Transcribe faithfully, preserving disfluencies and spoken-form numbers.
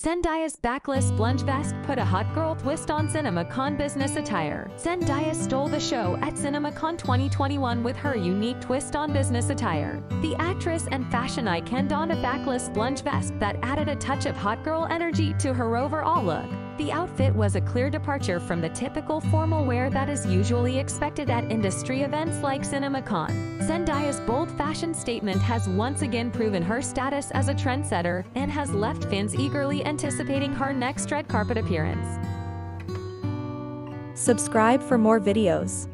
Zendaya's backless plunge vest put a hot girl twist on CinemaCon business attire. Zendaya stole the show at CinemaCon twenty twenty-one with her unique twist on business attire. The actress and fashion icon donned a backless plunge vest that added a touch of hot girl energy to her overall look. The outfit was a clear departure from the typical formal wear that is usually expected at industry events like CinemaCon. Zendaya's bold fashion statement has once again proven her status as a trendsetter and has left fans eagerly anticipating her next red carpet appearance. Subscribe for more videos.